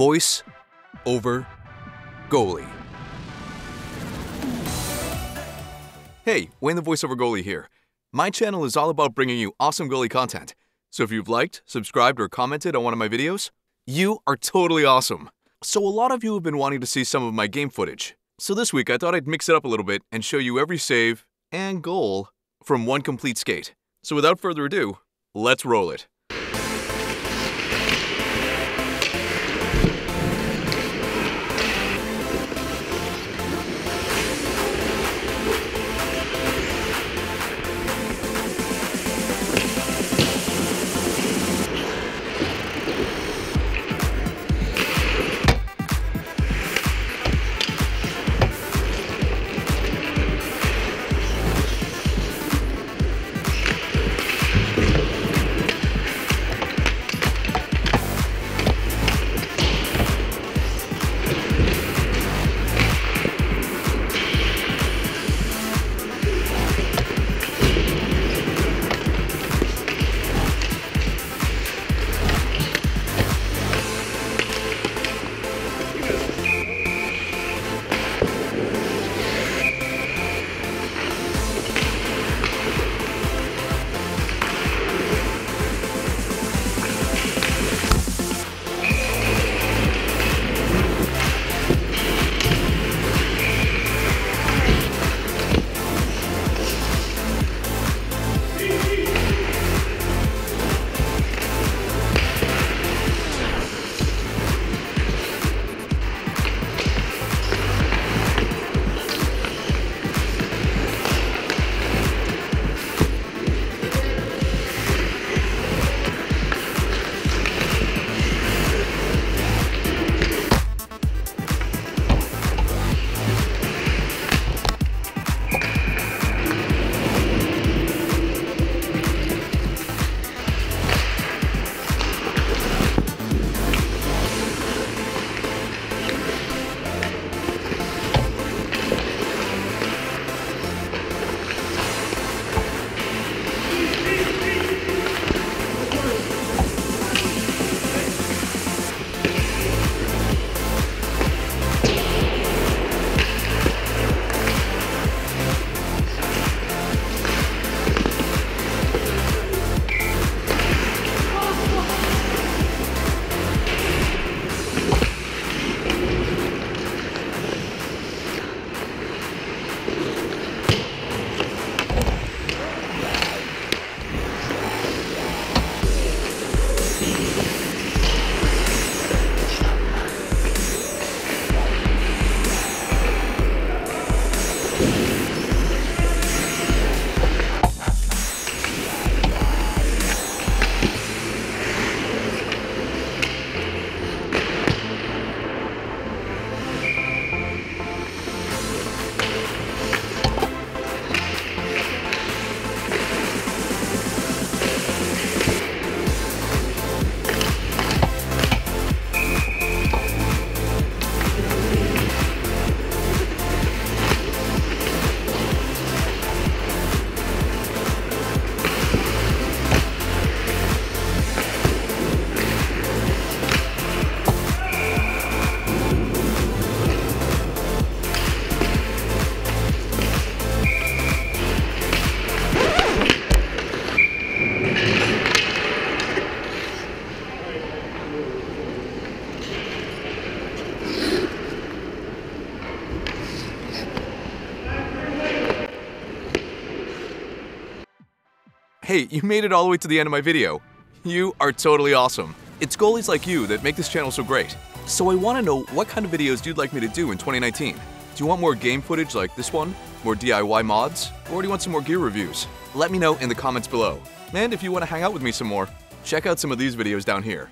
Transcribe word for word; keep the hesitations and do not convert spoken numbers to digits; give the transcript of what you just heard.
Voice over goalie. Hey, Wayne the Voiceover Goalie here. My channel is all about bringing you awesome goalie content. So if you've liked, subscribed, or commented on one of my videos, you are totally awesome. So a lot of you have been wanting to see some of my game footage. So this week I thought I'd mix it up a little bit and show you every save and goal from one complete skate. So without further ado, let's roll it. Hey, you made it all the way to the end of my video. You are totally awesome. It's goalies like you that make this channel so great. So I want to know what kind of videos you'd like me to do in twenty nineteen. Do you want more game footage like this one? More D I Y mods? Or do you want some more gear reviews? Let me know in the comments below. And if you want to hang out with me some more, check out some of these videos down here.